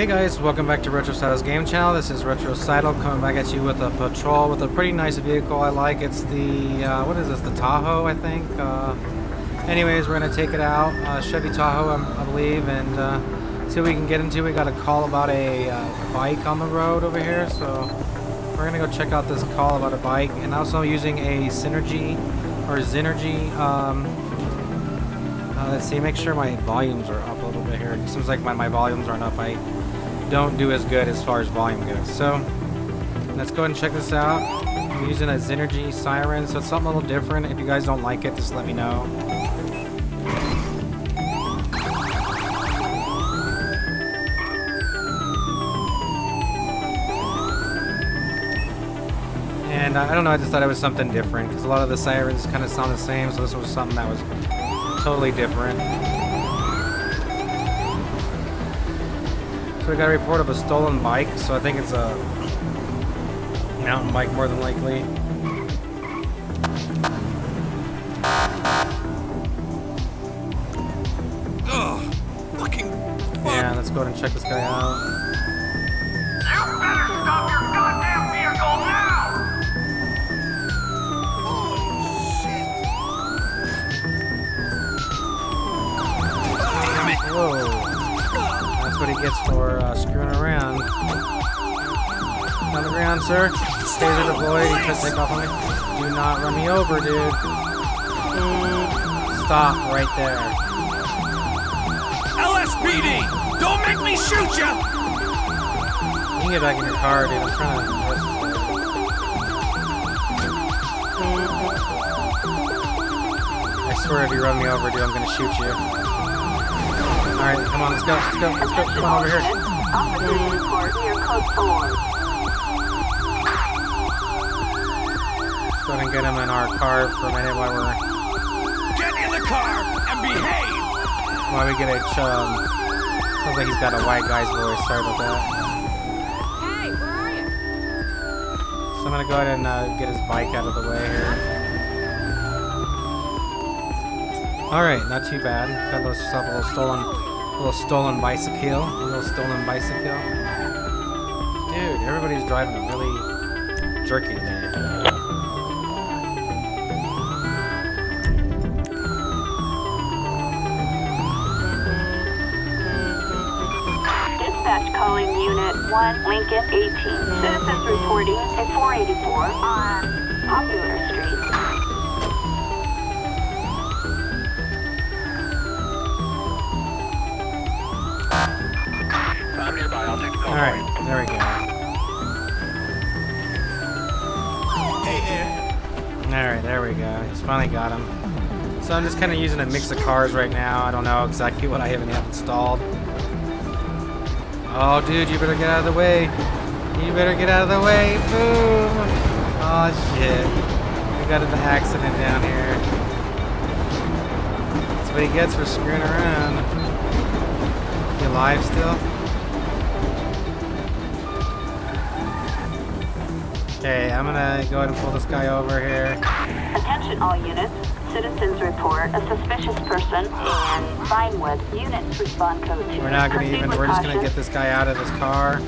Hey guys, welcome back to Retrocidal's game channel. This is Retrocidal coming back at you with a patrol with a pretty nice vehicle I like. It's the, what is this, the Tahoe, I think. Anyways, we're going to take it out. Chevy Tahoe, I believe, and see what we can get into. We got a call about a bike on the road over here, so we're going to go check out this call about a bike. And also using a Xenergy. Let's see, make sure my volumes are up a little bit here. It seems like my volumes aren't up. I don't do as good as far as volume goes. So let's go ahead and check this out. I'm using a Xenergy siren, so it's something a little different. If you guys don't like it, just let me know. And I don't know, I just thought it was something different because a lot of the sirens kind of sound the same, so this was something that was totally different. So we got a report of a stolen bike, so I think it's a mountain bike more than likely. Ugh, fucking fuck. Yeah, let's go ahead and check this guy out. You better stop your goddamn vehicle now! Whoa. That's what he gets for screwing around. On the ground, sir. Taser deployed. He could take off on me. Do not run me over, dude. Stop right there. LSPD! Don't make me shoot ya! You can get back in your car, dude. I'm trying to... I swear if you run me over, dude, I'm gonna shoot you. Alright, come on, let's go, let's go, let's go, come on over here. Let's go ahead and get him in our car for a minute while we're... Get in the car and behave! While we get a chum. Sounds like he's got a white guy's voice, sorry about that. Hey, where are you? So I'm gonna go ahead and get his bike out of the way here. Alright, not too bad. Got yourself a little stolen bicycle. A little stolen bicycle. Dude, everybody's driving really jerky today. Dispatch calling Unit 1, Lincoln 18. Citizens reporting at 484 on Popular Street. Alright, there we go. Alright, there we go. Just finally got him. So I'm just kind of using a mix of cars right now. I don't know exactly what I have installed. Oh, dude, you better get out of the way. You better get out of the way. Boom. Oh, shit. We got an accident down here. That's what he gets for screwing around. You alive still? Okay, I'm gonna go ahead and pull this guy over here. Attention all units. Citizens report a suspicious person in Vinewood. Units respond code 2. We're not gonna even, we're just gonna get this guy out of his car.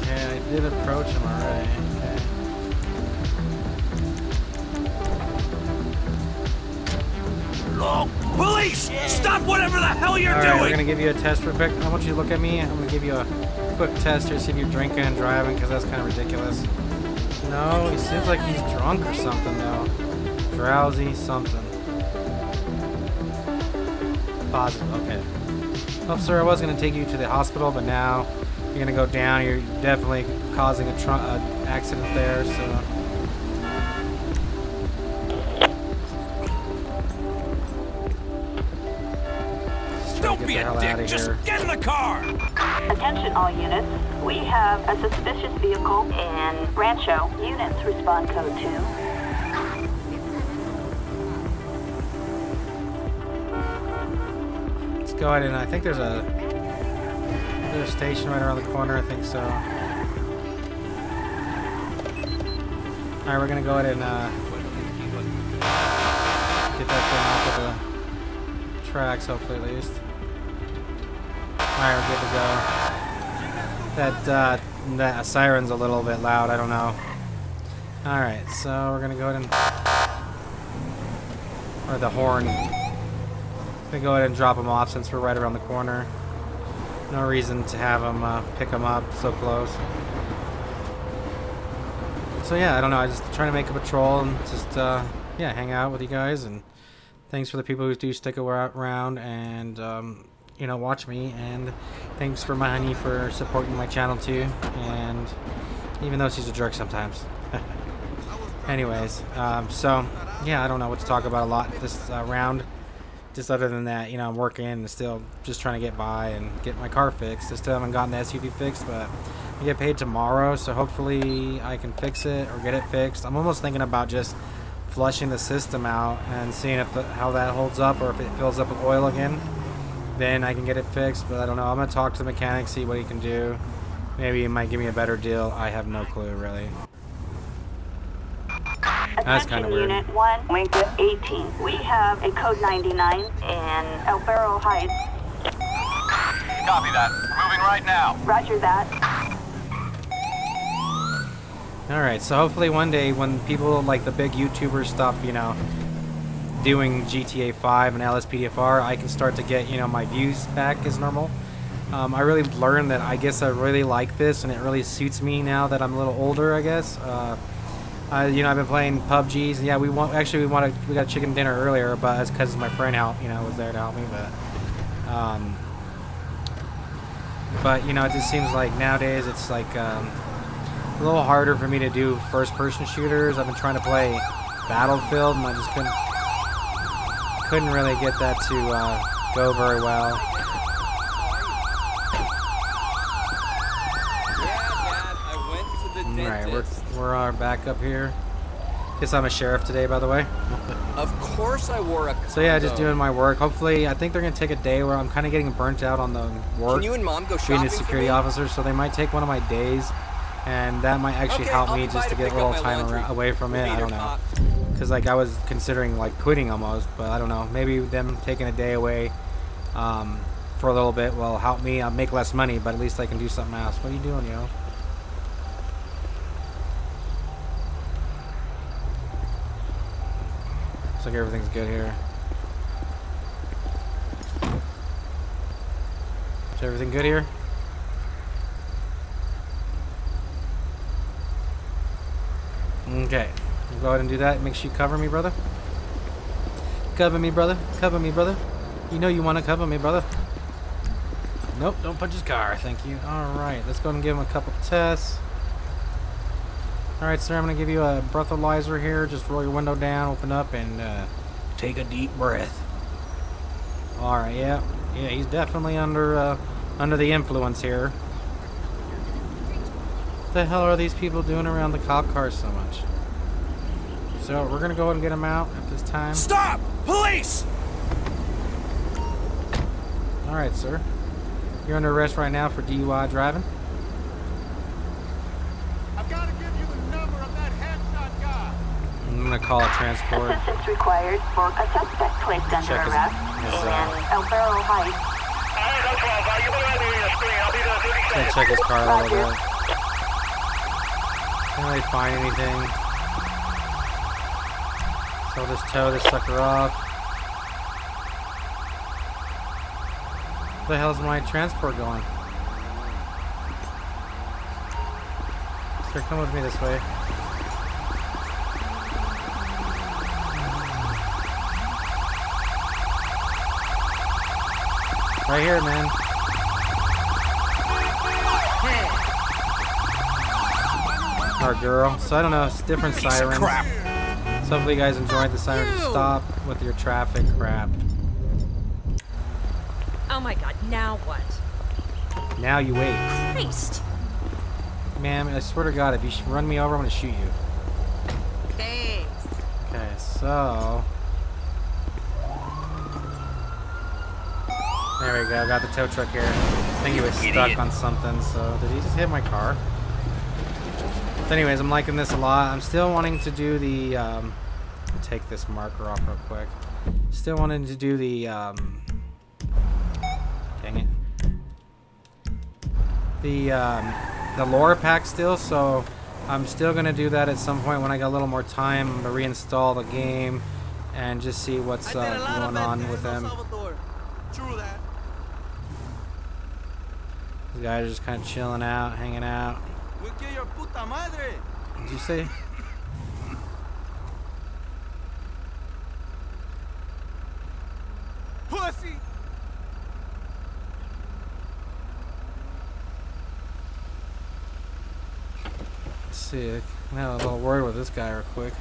Okay, I did approach him already. Police! Stop whatever the hell you're doing! We're gonna give you a test real quick. I want you to look at me. I'm gonna give you a quick test here, see if you're drinking and driving, because that's kind of ridiculous. No, he seems like he's drunk or something, though. Drowsy something. Positive, okay. Well, sir, I was gonna take you to the hospital, but now you're gonna go down. You're definitely causing a accident there, so... Don't be a dick, just get in the car! Attention all units, we have a suspicious vehicle in Rancho. Units respond code 2. Let's go ahead and I think there's a station right around the corner, I think so. Alright, we're gonna go ahead and get that thing off of the tracks, hopefully, at least. Alright, we're good to go. That siren's a little bit loud, I don't know. Alright, so we're gonna go ahead and... or the horn. I'm gonna go ahead and drop them off since we're right around the corner. No reason to have them pick them up so close. So yeah, I don't know, I'm just trying to make a patrol and just, yeah, hang out with you guys, and thanks for the people who do stick around and, you know, watch me, and thanks for my honey for supporting my channel too, and even though she's a jerk sometimes. Anyways, so, yeah, I don't know what to talk about a lot this round, just other than that, you know, I'm working and still just trying to get by and get my car fixed. I still haven't gotten the SUV fixed, but I get paid tomorrow, so hopefully I can fix it or get it fixed. I'm almost thinking about just flushing the system out and seeing if how that holds up, or if it fills up with oil again, then I can get it fixed. But I don't know, I'm gonna talk to the mechanic, see what he can do. Maybe he might give me a better deal. I have no clue, really. Attention, that's kind of weird. Unit 1, wing 18. We have a code 99 in El Barro Heights. Copy that, moving right now. Roger that. Alright, so hopefully one day when people like the big YouTubers stop, you know, doing GTA V and LSPDFR, I can start to get, you know, my views back as normal. I really learned that I guess I really like this, and it really suits me now that I'm a little older, I guess. You know, I've been playing PUBGs, and yeah, we got chicken dinner earlier, but that's because my friend was there to help me, but you know, it just seems like nowadays it's like, a little harder for me to do first-person shooters. I've been trying to play Battlefield, and I just couldn't really get that to go very well. Yeah, Dad, I went to the dentist. All right, we're back up here. Guess I'm a sheriff today, by the way. Of course, I wore a condo. So yeah, just doing my work. Hopefully, I think they're gonna take a day where I'm kind of getting burnt out on the work. Can you and Mom go shopping? Being a security officer, so they might take one of my days. And that might actually help me just to get a little time away from it. I don't know, because like I was considering like quitting almost, but I don't know. Maybe them taking a day away for a little bit will help me. I'll make less money, but at least I can do something else. What are you doing, yo? Looks like everything's good here. Is everything good here? Okay, we'll go ahead and do that. Make sure you cover me, brother. Cover me, brother. Cover me, brother. You know you want to cover me, brother. Nope, don't punch his car. Thank you. All right, let's go ahead and give him a couple tests. All right, sir, I'm going to give you a breathalyzer here. Just roll your window down, open up, and take a deep breath. All right, yeah. Yeah, he's definitely under the influence here. What the hell are these people doing around the cop cars so much? So we're gonna go ahead and get them out at this time. Stop! Police! Alright, sir. You're under arrest right now for DUI driving. I've gotta give you the number of that headshot guy. I'm gonna call a transport. Assistance required for a suspect placed under arrest in El Barro Heights. I'm gonna check his car a little bit. Can't really find anything, so I'll just tow this sucker off. Where the hell's my transport going? Sir, come with me this way. Right here, man. Our girl. So I don't know, it's different sirens. So hopefully you guys enjoyed the sirens. Stop with your traffic crap. Oh my god, now what? Now you wait. Christ! Ma'am, I swear to god, if you run me over, I'm gonna shoot you. Thanks. Okay, so... there we go, got the tow truck here. I think he was stuck on something, so... did he just hit my car? So anyways, I'm liking this a lot. I'm still wanting to do the, take this marker off real quick. Still wanted to do the, dang it. The lore pack still, so I'm still going to do that at some point when I got a little more time. I'm going to reinstall the game and just see what's going on with them. True that. These guys are just kind of chilling out, hanging out. Did you say? Pussy! Let's see, I can have a little word with this guy real quick.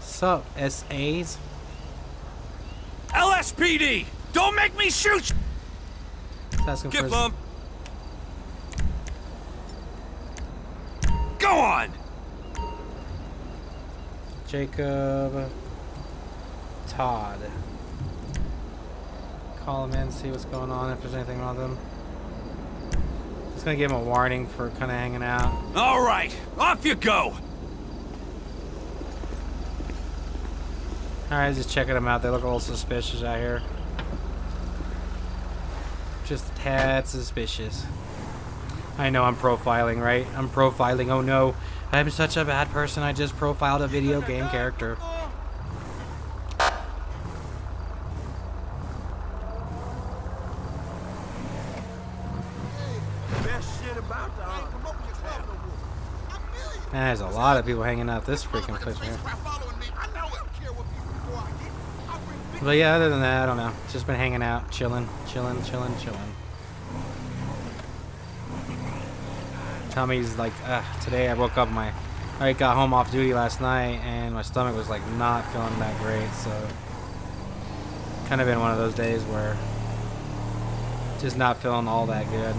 Sup, SAs? LSPD! Don't make me shoot! Get bumped! Go on! Jacob... Todd. Call him in, see what's going on, if there's anything wrong with him. Just gonna give him a warning for kind of hanging out. Alright, off you go! Alright, just checking them out. They look a little suspicious out here. Just a tad suspicious. I know I'm profiling, right? I'm profiling. Oh no, I'm such a bad person. I just profiled a video game character. Man, there's a lot of people hanging out this freaking place here. But yeah, other than that, I don't know. Just been hanging out, chilling. Tommy's like, today I woke up I got home off duty last night and my stomach was like not feeling that great, so kind of been one of those days where just not feeling all that good.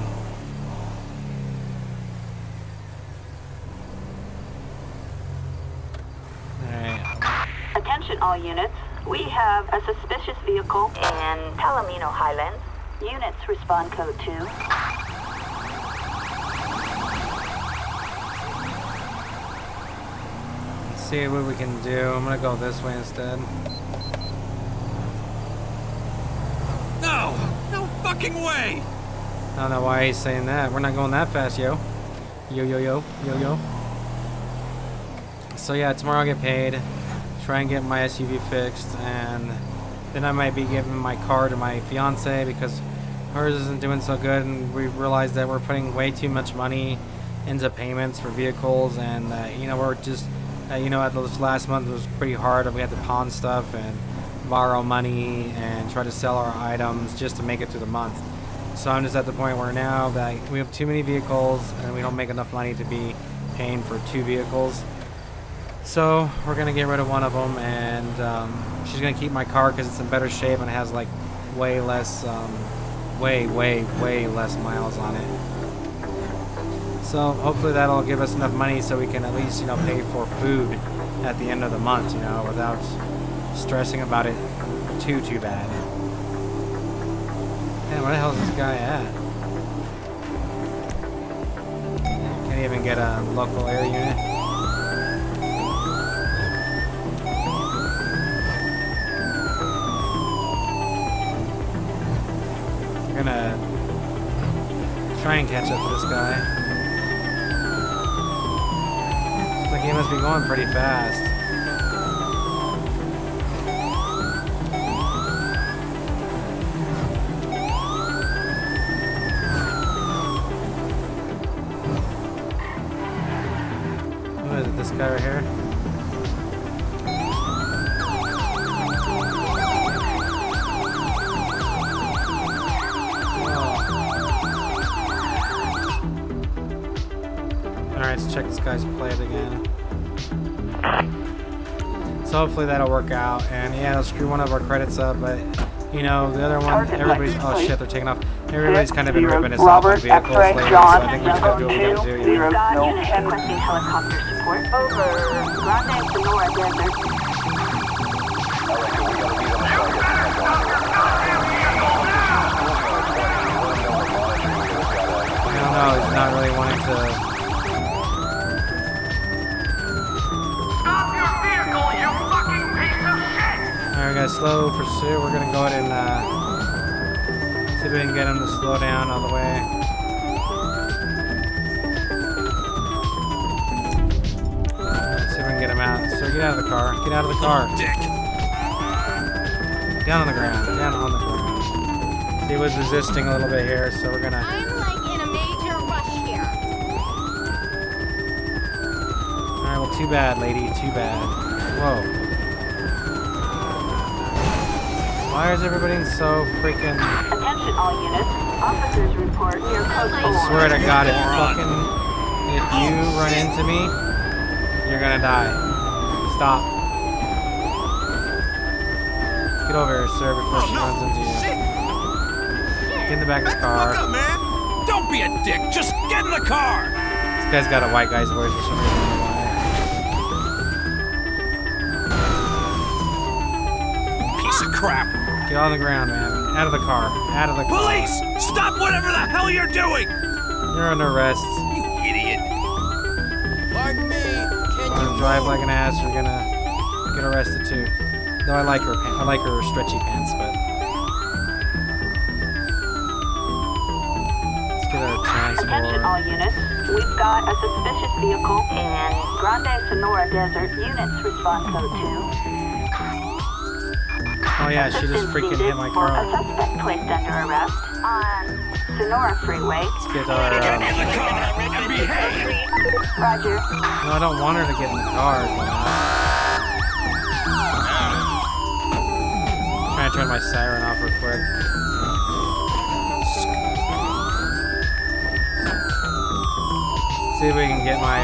Alright. Attention all units. We have a suspicious vehicle in Palomino Highlands. Units respond code 2. Let's see what we can do. I'm gonna go this way instead. No! No fucking way! I don't know why he's saying that. We're not going that fast, yo. Yo. So yeah, tomorrow I'll get paid. Try and get my SUV fixed, and then I might be giving my car to my fiance because hers isn't doing so good, and we realized that we're putting way too much money into payments for vehicles, and you know, we're just you know, at this last month it was pretty hard, and we had to pawn stuff and borrow money and try to sell our items just to make it through the month. So I'm just at the point where now that we have too many vehicles and we don't make enough money to be paying for 2 vehicles. So we're gonna get rid of one of them, and she's gonna keep my car because it's in better shape and it has like way less, way less miles on it. So hopefully that'll give us enough money so we can at least, you know, pay for food at the end of the month, you know, without stressing about it too bad. Man, where the hell is this guy at? Can't even get a local air unit. We're gonna try and catch up to this guy. Looks like he must be going pretty fast. What is it, this guy right here? Let's check this guy's plate again. So hopefully that'll work out, and yeah, it'll screw one of our credits up, but you know, the other one, everybody's, oh shit, they're taking off. Everybody's kind of been ripping us off on vehicles lately, so I think we just gotta do what we gotta do, you know? Requesting helicopter support. Over. Rodney, Sonora, Desert. We gotta meet on the target. I don't know, he's not really wanting to... guys, slow pursuit. We're gonna go ahead and see if we can get him to slow down all the way. Get him out. So get out of the car. Get out of the car. Dick. Down on the ground. Down on the ground. He was resisting a little bit here, so we're gonna. I'm like in a major rush here. Alright, well, too bad, lady. Too bad. Whoa. Why is everybody so freaking. Attention, all units. Officers report near code 4. I swear to God, if fucking. If you run into me. You're gonna die. Stop. Get over here, sir, before she runs into you. Shit. Get in the back of the car. Up, man. Don't be a dick. Just get in the car. This guy's got a white guy's voice or something. Piece of crap. Get on the ground, man. Out of the car. Out of the car. Police! Stop whatever the hell you're doing! You're under arrest. You idiot. Like me. Gonna drive like an ass, you're gonna get arrested too. Though I like her stretchy pants, but let's give her a chance. Attention, all units. We've got a suspicious vehicle in Grande Sonora Desert. Units respond code 2. Oh yeah, she just freaking hit my car. A suspect placed under arrest on Sonora Freeway. Let's get our. Roger. No, I don't want her to get in the car. I'm trying to turn my siren off real quick. Let's see if we can get my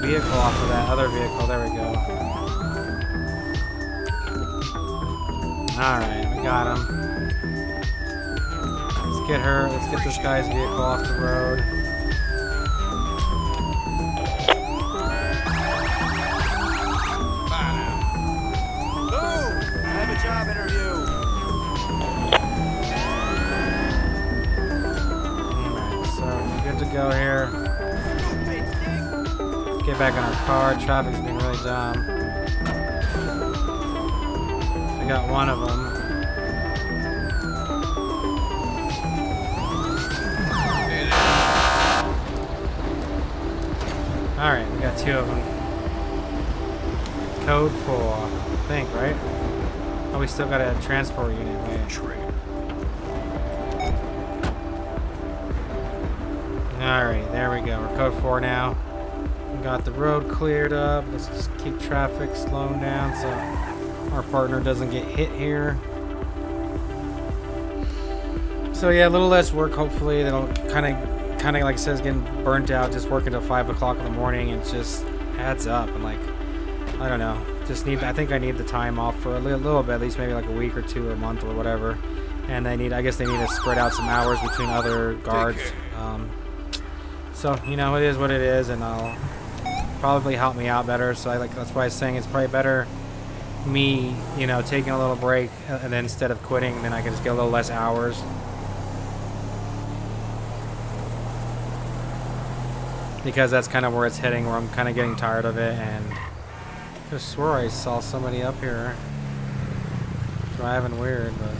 vehicle off of that other vehicle. There we go. Alright, we got him. Get her, let's get this guy's vehicle off the road. Boom! I have a job interview. Alright, so we're good to go here. Let's get back on our car. Traffic's been really dumb. We got one of them. Alright, we got two of them. Code 4, I think, right? Oh, we still got a transport unit. Alright, there we go. We're code 4 now. We got the road cleared up. Let's just keep traffic slowing down so our partner doesn't get hit here. So yeah, a little less work, hopefully. That'll kind of like it says, getting burnt out, just working till 5 o'clock in the morning, and just adds up. And like, I don't know, just need. I think I need the time off for a little bit, at least maybe like a week or two, or a month, or whatever. And they need, I guess, they need to spread out some hours between other guards. So you know, it is what it is, and I'll probably help me out better. So I like that's why I was saying it's probably better me, you know, taking a little break, and then instead of quitting, then I can just get a little less hours. Because that's kind of where it's heading, where I'm kind of getting tired of it, and I just swore I saw somebody up here driving weird, but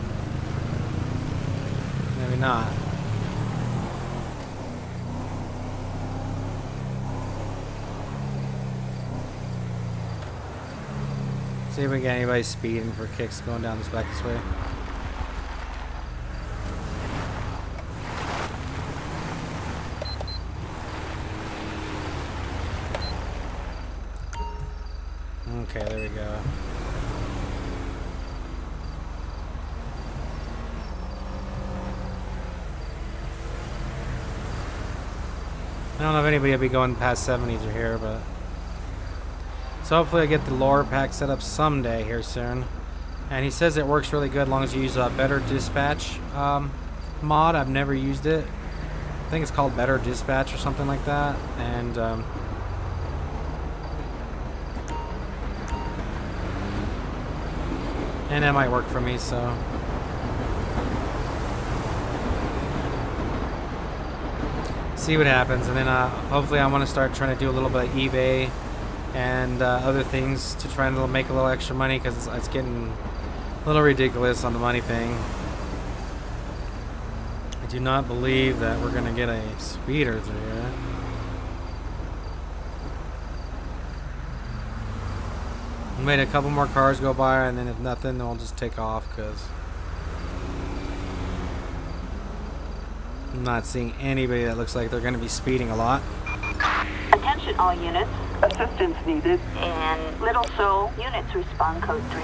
maybe not. See if we can get anybody speeding for kicks going down this back this way. Okay, there we go. I don't know if anybody will be going past 70s or here, but... So hopefully I get the lore pack set up someday here soon. And he says it works really good as long as you use a Better Dispatch mod. I've never used it. I think it's called Better Dispatch or something like that. And... and that might work for me, so. See what happens, and then hopefully I want to start trying to do a little bit of eBay and other things to try and make a little extra money, because it's getting a little ridiculous on the money thing. I do not believe that we're going to get a speeder through here. We made a couple more cars go by, and then if nothing, they'll just take off, because I'm not seeing anybody that looks like they're going to be speeding a lot. Attention all units. Assistance needed. And Little Soul, units respond code 3.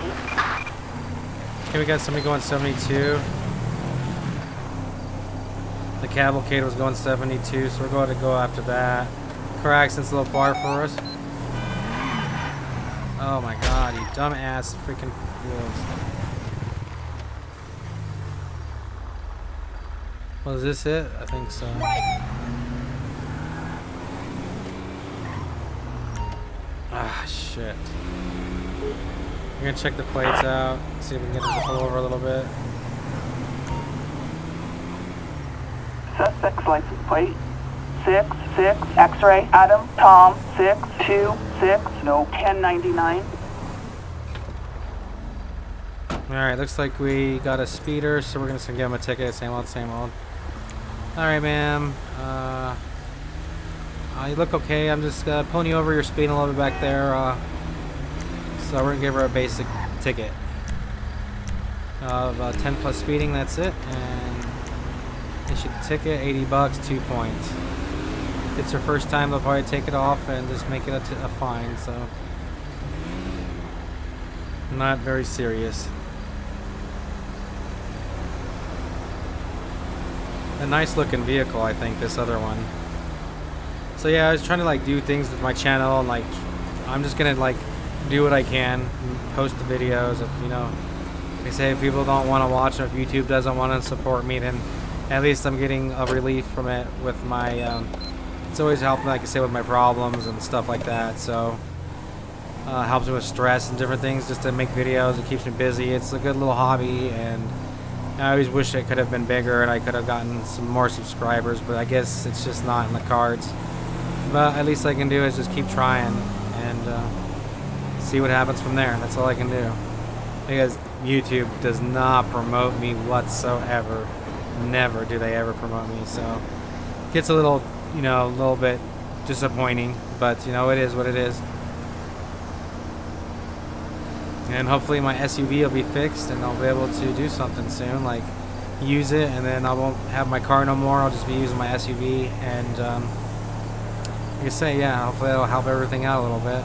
Okay, we got somebody going 72. The cavalcade was going 72, so we're going to go after that. Car accident's a little far for us. Oh my god, you dumbass freaking fools. Was this it? I think so. Ah, shit. I'm gonna check the plates out, see if we can get them to pull over a little bit. Suspect's license plate 66 X-ray Adam Tom 626 no 1099. All right, looks like we got a speeder, so we're just gonna give him a ticket. Same old, same old. Alright, ma'am. You look okay. I'm just pulling you over. You're speeding a little bit back there. So we're going to give her a basic ticket of 10 plus speeding. That's it. And issue the ticket. 80 bucks, 2 points. If it's her first time, they'll probably take it off and just make it a fine. So not very serious. A nice looking vehicle, I think, this other one. So yeah, I was trying to like do things with my channel, and like I'm just gonna like do what I can, post the videos. If, you know, they say if people don't want to watch, or if YouTube doesn't want to support me, then at least I'm getting a relief from it with my it's always helping, like I say, with my problems and stuff like that. So helps me with stress and different things, just to make videos. It keeps me busy. It's a good little hobby, and I always wish it could have been bigger and I could have gotten some more subscribers, but I guess it's just not in the cards. But at least I can do is just keep trying and see what happens from there. That's all I can do, because YouTube does not promote me whatsoever. Never do they ever promote me, so it gets a little, you know, a little bit disappointing, but you know, it is what it is. And hopefully my SUV will be fixed and I'll be able to do something soon, like use it, and then I won't have my car no more. I'll just be using my SUV, and like I say, yeah, hopefully that'll help everything out a little bit.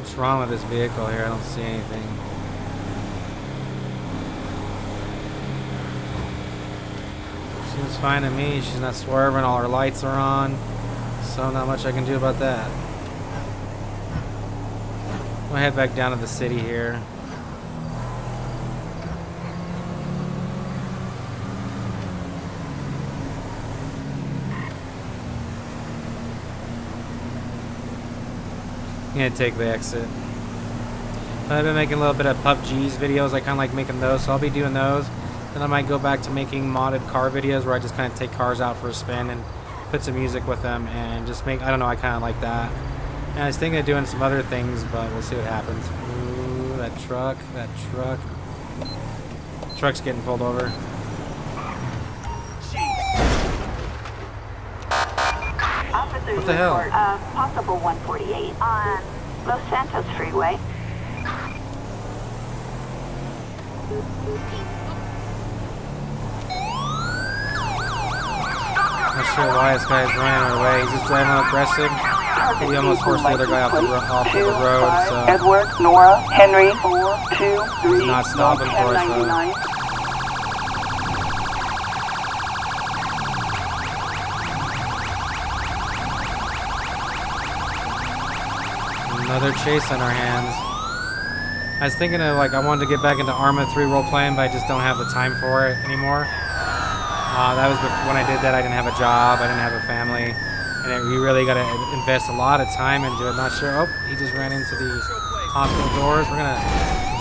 What's wrong with this vehicle here? I don't see anything. Seems fine to me. She's not swerving, all her lights are on, so not much I can do about that. We'll head back down to the city here. I'm gonna take the exit. I've been making a little bit of PUBG's videos. I kind of like making those, so I'll be doing those. Then I might go back to making modded car videos, where I just kind of take cars out for a spin and put some music with them and just make, I don't know, I kind of like that. And I was thinking of doing some other things, but we'll see what happens. Ooh, that truck, that truck. Truck's getting pulled over. Officers, what the hell? Possible 148 on Los Santos Freeway. Not sure why this guy is running away. He's just driving all aggressive. He almost forced the other guy off the road. So Edward, Nora, Henry, 423. He's not stopping for us though. Another chase on our hands. I was thinking of like I wanted to get back into Arma 3 role playing, but I just don't have the time for it anymore. That was when I did that, I didn't have a job, I didn't have a family, and we really got to invest a lot of time into it. Not sure. Oh, he just ran into the hospital doors. We're going to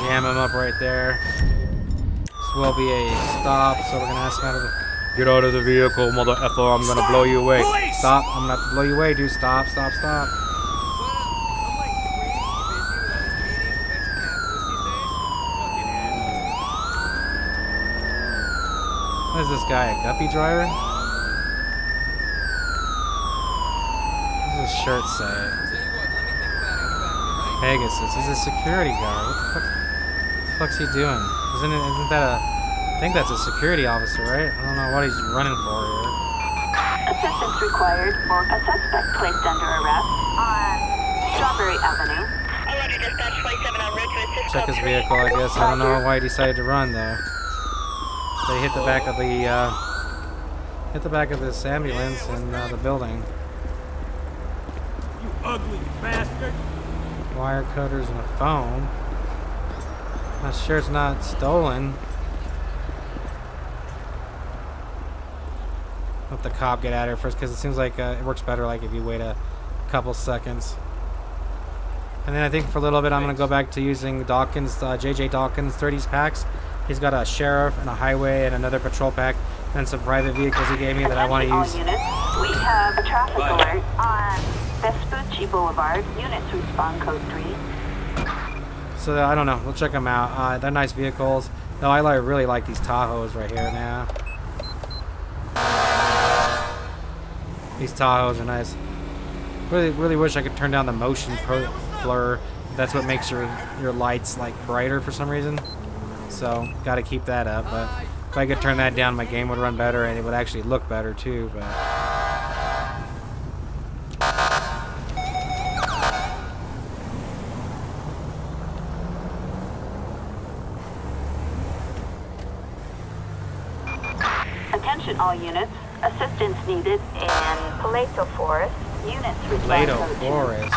Jam him up right there. This will be a stop, so we're gonna ask him how to get out of the vehicle, mother effer. I'm gonna blow you away. Police. Stop. I'm gonna have to blow you away, dude. Stop, stop, stop. What is this guy, a guppy driver? What does his shirt say? Pegasus. He's a security guard. What the fuck's he doing? Isn't that a... I think that's a security officer, right? I don't know what he's running for here. Assistance required for a suspect placed under arrest on Strawberry Avenue. Already dispatch 27 on route to assist. Check his vehicle, I guess. I don't know why he decided to run though. They hit the back of the this ambulance in the building. You ugly bastard! Wire cutters and a phone. My shirt's not stolen. Let the cop get out of here first, because it seems like it works better like if you wait a couple seconds. And then I think for a little bit I'm going to go back to using Dawkins, JJ Dawkins 30s packs. He's got a sheriff and a highway and another patrol pack and some private vehicles he gave me that I want to use. Units. We have a traffic alert on Vespucci Boulevard. Units respond code 3. So I don't know. We'll check them out. They're nice vehicles. Though I really like these Tahoes right here now. These Tahoes are nice. Really wish I could turn down the motion blur. That's what makes your lights like brighter for some reason. So gotta keep that up. But if I could turn that down, my game would run better and it would actually look better too. But attention, all units. Assistance needed in Paleto Forest. Units respond to Paleto Forest.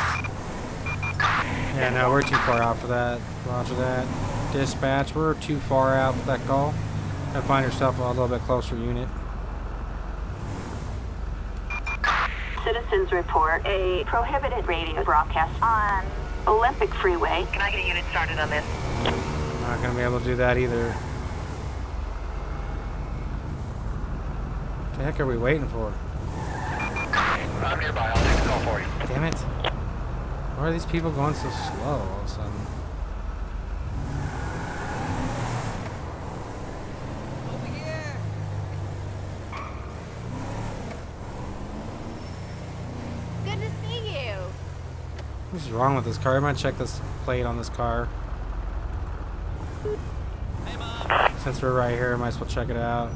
Yeah, no, we're too far out for that. Roger that. Dispatch, we're too far out for that call. Now find yourself a little bit closer, unit. Citizens report a prohibited radio broadcast on Olympic Freeway. Can I get a unit started on this? I'm not going to be able to do that either. What the heck are we waiting for? I'm nearby. I'll take the call for you. Damn it. Why are these people going so slow all of a sudden? Over here. Good to see you. What's wrong with this car? I might check this plate on this car. Hey, Mom. Since we're right here, I might as well check it out.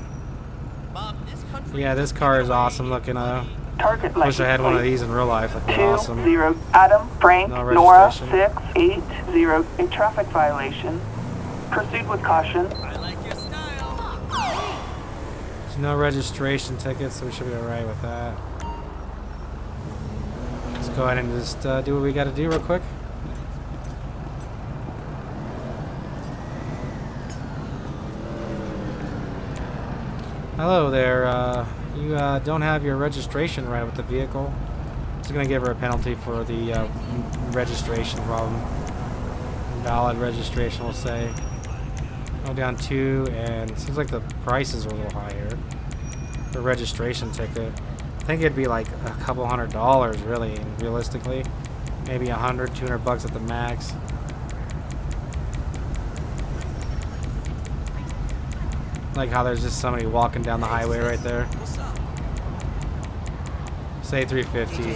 Yeah, this car is awesome looking. Target wish I had one of these in real life. That'd be awesome. 20 Adam Frank no Nora 680. A traffic violation. Proceed with caution. I like your style. There's no registration tickets, so we should be alright with that. Let's go ahead and just do what we got to do real quick. Hello there, you don't have your registration right with the vehicle. It's going to give her a penalty for the registration problem. Invalid registration, we'll say. Go down 2, and it seems like the prices are a little higher. The registration ticket, I think it'd be like a couple $100 really, realistically. Maybe $100, $200 at the max. Like how there's just somebody walking down the highway right there. Say 350.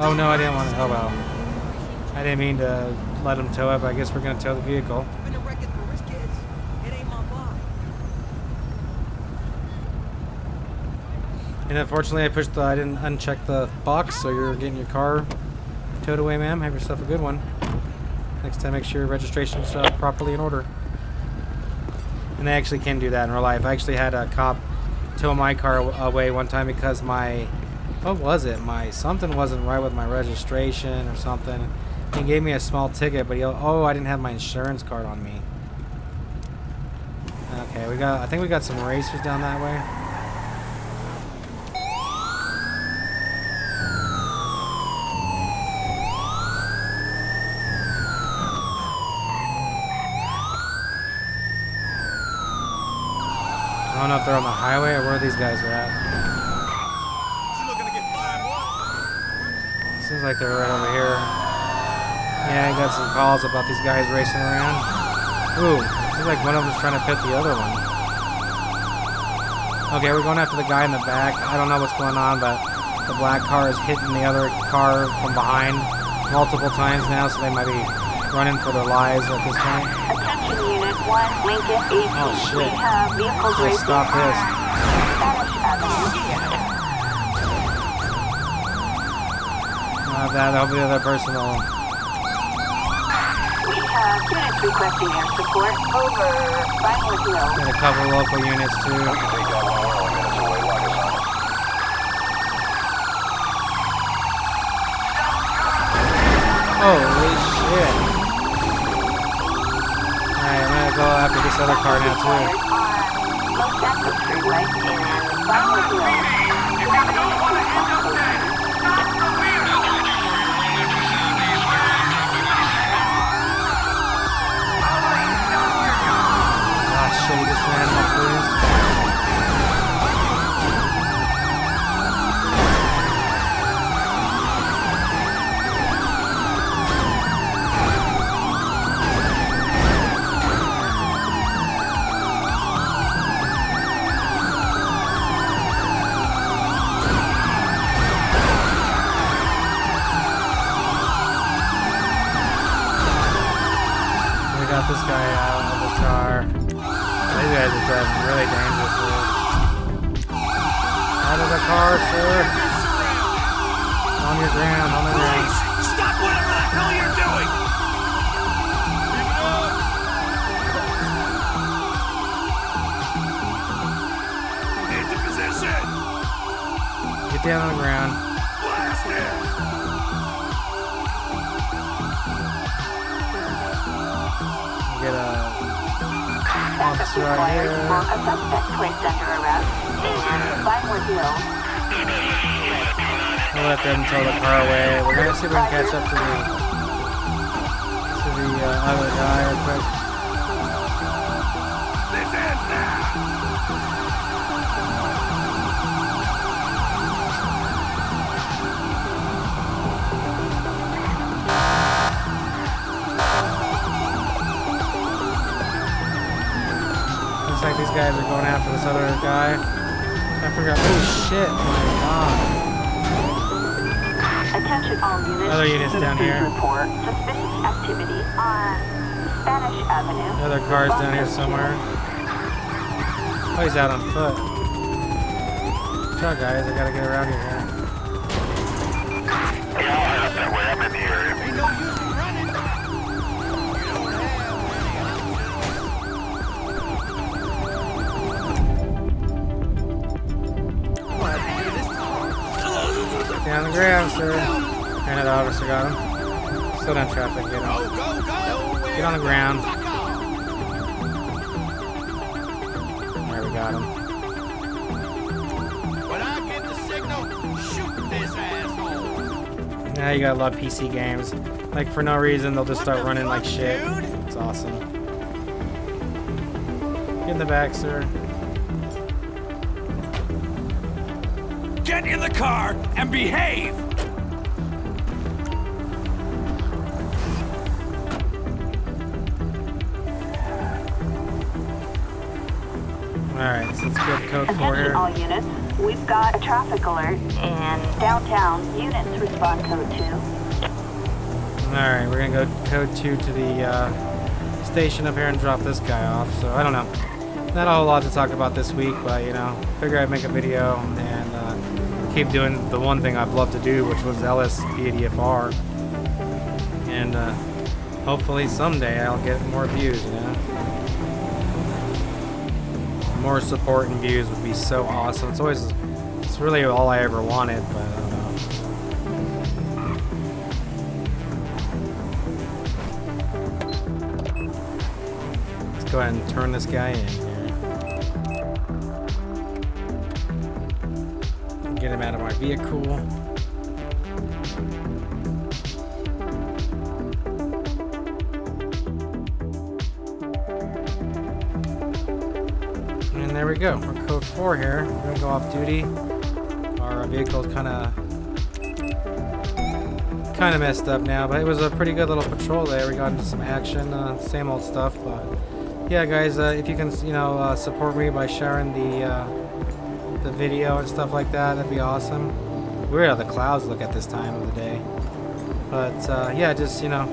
Oh no, I didn't want to. Oh well. I didn't mean to let him tow up. I guess we're gonna tow the vehicle. And unfortunately, I didn't uncheck the box, so you're getting your car towed away, ma'am. Have yourself a good one. Next time, make sure your registration's properly in order. And they actually can do that in real life. I actually had a cop tow my car away one time because my, what was it? My something wasn't right with my registration or something. He gave me a small ticket, but oh, I didn't have my insurance card on me. Okay, I think we got some racers down that way. I don't know if they're on the highway or where these guys are at. Seems like they're right over here. Yeah, I got some calls about these guys racing around. Ooh, seems like one of them's trying to pit the other one. Okay, we're going after the guy in the back. I don't know what's going on, but the black car is hitting the other car from behind multiple times now, so they might be running for their lives at this point. Oh shit. Let's stop this. Not bad. Hopefully the other person will. We have units requesting air support. Over. 540. And a couple of local units too. We can take that one more minutes away, lock us on. Holy shit. Go after this other car now, too. Ah, shit, he just ran off the wheels. This guy out of the car. These guys are driving really dangerously. Out of the car, sir. On your ground, on the ground. Please, stop whatever the hell you're doing! Keep it up! Into position! Get down on the ground. Blast it! Get a officer right here. A suspect placed under arrest and Byward Hill. We'll let them tow the car away. We're gonna see if we can catch up to the other guy real quick. This is now. Looks like these guys are going after this other guy. I forgot. Oh shit! Oh my god. Attention all units. Other units down here. Report suspicious activity on Spanish Avenue. Another car's down here somewhere. Oh, he's out on foot. Sorry guys, I gotta get around here. Yeah, I'll head up that way. I'm in the area. Down the ground, sir. And that officer got him. Still down traffic, get him. Get on the ground. There, we got him. When I get the signal, shoot this asshole. Now you gotta love PC games. Like, for no reason, they'll just start running like shit. It's awesome. Get in the back, sir. Get in the car and behave! Alright, so let's get code 4 here. Attention all units, we've got a traffic alert and downtown units respond code 2. Alright, we're gonna go code 2 to the station up here and drop this guy off, so I don't know. Not a whole lot to talk about this week, but you know, figure I'd make a video and keep doing the one thing I've loved to do, which was LSPDFR, and hopefully someday I'll get more views, you know? More support and views would be so awesome. It's always, it's really all I ever wanted, but I don't know. Let's go ahead and turn this guy in. Get him out of my vehicle. And there we go. We're code 4 here. We're going to go off duty. Our vehicle is kind of messed up now, but it was a pretty good little patrol there. We got into some action, same old stuff. But yeah, guys, if you can, you know, support me by sharing the video and stuff like that, that'd be awesome. Weird how the clouds look at this time of the day, but yeah, just, you know,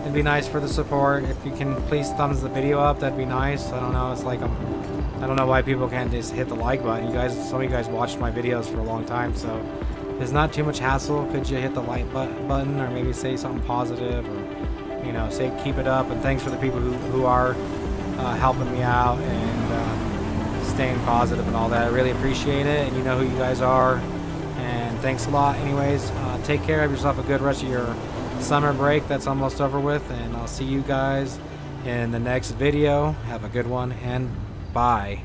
it'd be nice for the support. If you can, please thumbs the video up. That'd be nice. I don't know. It's like I don't know why people can't just hit the like button. You guys, some of you guys watched my videos for a long time, so. There's not too much hassle. Could you hit the like button, or maybe say something positive, or, you know, say keep it up, and thanks for the people who are helping me out and staying positive and all that. I really appreciate it, and you know who you guys are, and thanks a lot. Anyways, take care. Have yourself a good rest of your summer break. That's almost over with, and I'll see you guys in the next video. Have a good one, and bye.